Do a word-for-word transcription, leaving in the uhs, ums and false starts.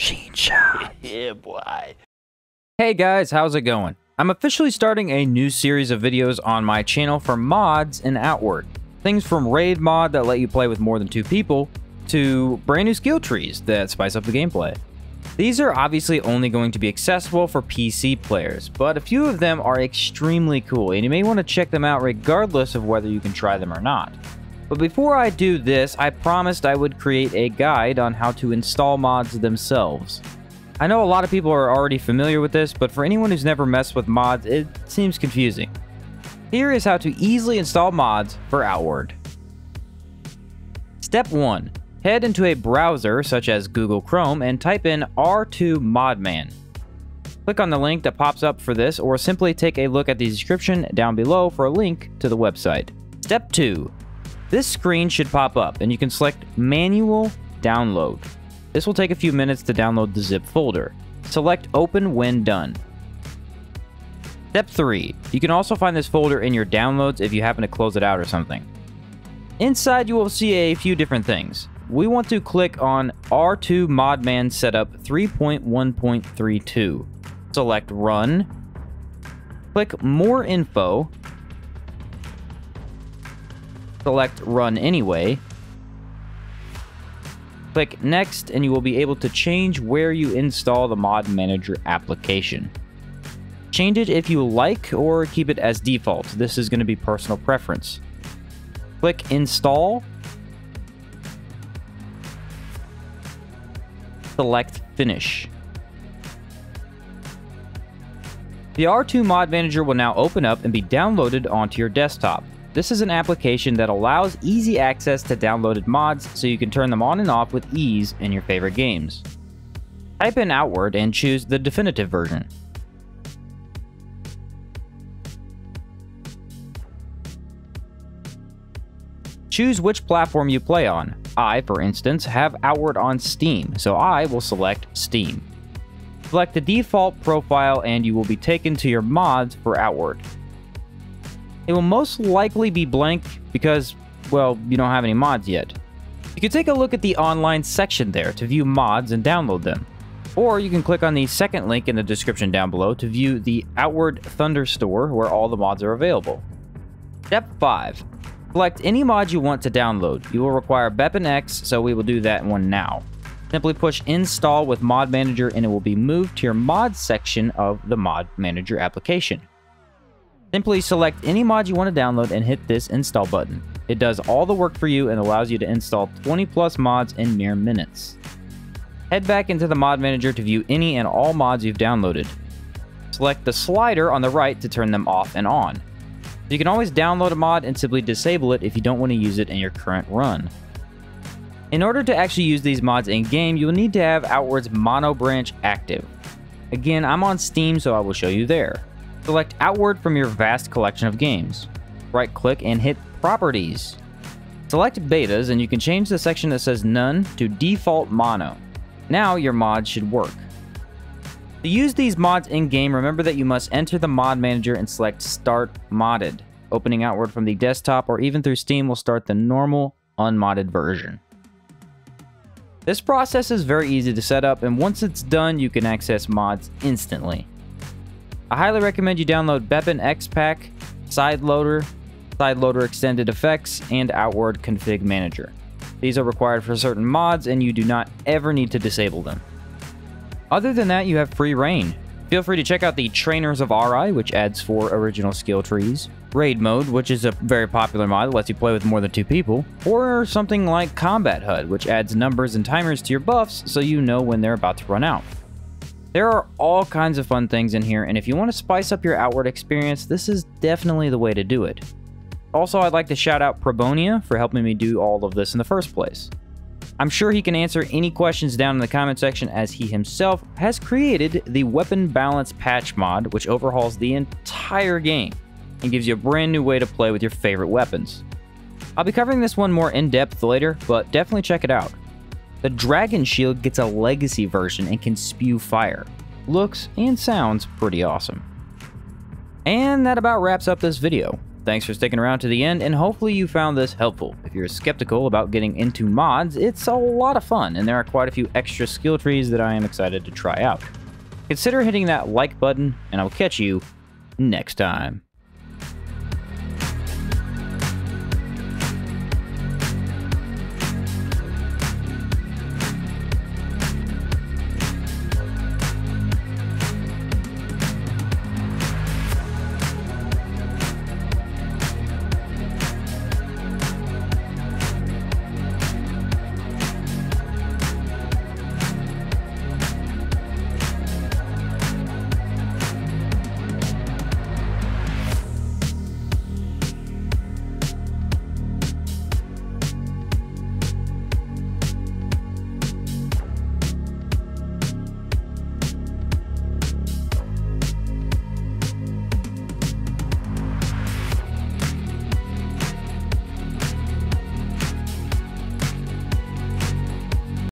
SheenShots. Yeah, boy. Hey guys, how's it going? I'm officially starting a new series of videos on my channel for mods in Outward. Things from Raid Mod that let you play with more than two people, to brand new skill trees that spice up the gameplay. These are obviously only going to be accessible for P C players, but a few of them are extremely cool and you may want to check them out regardless of whether you can try them or not. But before I do this, I promised I would create a guide on how to install mods themselves. I know a lot of people are already familiar with this, but for anyone who's never messed with mods, it seems confusing. Here is how to easily install mods for Outward. Step one. Head into a browser such as Google Chrome and type in R two modman. Click on the link that pops up for this, or simply take a look at the description down below for a link to the website. Step two. This screen should pop up and you can select Manual Download. This will take a few minutes to download the zip folder. Select Open when done. Step three. You can also find this folder in your downloads if you happen to close it out or something. Inside you will see a few different things. We want to click on R two modman Setup three point one point thirty-two. Select Run. Click More Info. Select Run Anyway. Click Next and you will be able to change where you install the Mod Manager application. Change it if you like or keep it as default. This is going to be personal preference. Click Install. Select Finish. The R two Mod Manager will now open up and be downloaded onto your desktop. This is an application that allows easy access to downloaded mods so you can turn them on and off with ease in your favorite games. Type in Outward and choose the definitive version. Choose which platform you play on. I, for instance, have Outward on Steam, so I will select Steam. Select the default profile and you will be taken to your mods for Outward. It will most likely be blank because, well, you don't have any mods yet. You can take a look at the online section there to view mods and download them. Or you can click on the second link in the description down below to view the Outward Thunderstore where all the mods are available. Step five. Select any mod you want to download. You will require BepInEx, so we will do that one now. Simply push Install with Mod Manager and it will be moved to your mod section of the Mod Manager application. Simply select any mod you want to download and hit this install button. It does all the work for you and allows you to install twenty plus mods in mere minutes. Head back into the Mod Manager to view any and all mods you've downloaded. Select the slider on the right to turn them off and on. You can always download a mod and simply disable it if you don't want to use it in your current run. In order to actually use these mods in-game, you will need to have Outward's Mono branch active. Again, I'm on Steam, so I will show you there. Select Outward from your vast collection of games. Right-click and hit Properties. Select Betas and you can change the section that says None to Default Mono. Now your mod should work. To use these mods in-game, remember that you must enter the Mod Manager and select Start Modded. Opening Outward from the desktop or even through Steam will start the normal, unmodded version. This process is very easy to set up, and once it's done, you can access mods instantly. I highly recommend you download BepInExPack, Side Loader, Side Loader Extended Effects, and Outward Config Manager. These are required for certain mods, and you do not ever need to disable them. Other than that, you have free reign. Feel free to check out the Trainers of R I, which adds four original skill trees, Raid Mode, which is a very popular mod that lets you play with more than two people, or something like Combat H U D, which adds numbers and timers to your buffs so you know when they're about to run out. There are all kinds of fun things in here, and if you want to spice up your Outward experience, this is definitely the way to do it. Also, I'd like to shout out Probonia for helping me do all of this in the first place. I'm sure he can answer any questions down in the comment section, as he himself has created the Weapon Balance Patch mod, which overhauls the entire game and gives you a brand new way to play with your favorite weapons. I'll be covering this one more in depth later, but definitely check it out. The Dragon Shield gets a legacy version and can spew fire. Looks and sounds pretty awesome. And that about wraps up this video. Thanks for sticking around to the end, and hopefully you found this helpful. If you're skeptical about getting into mods, it's a lot of fun, and there are quite a few extra skill trees that I am excited to try out. Consider hitting that like button, and I'll catch you next time.